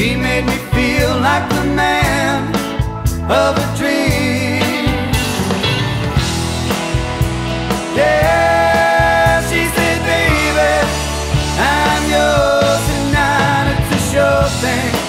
He made me feel like the man of a dream. Yeah, she said, baby, I'm yours tonight. It's a sure thing.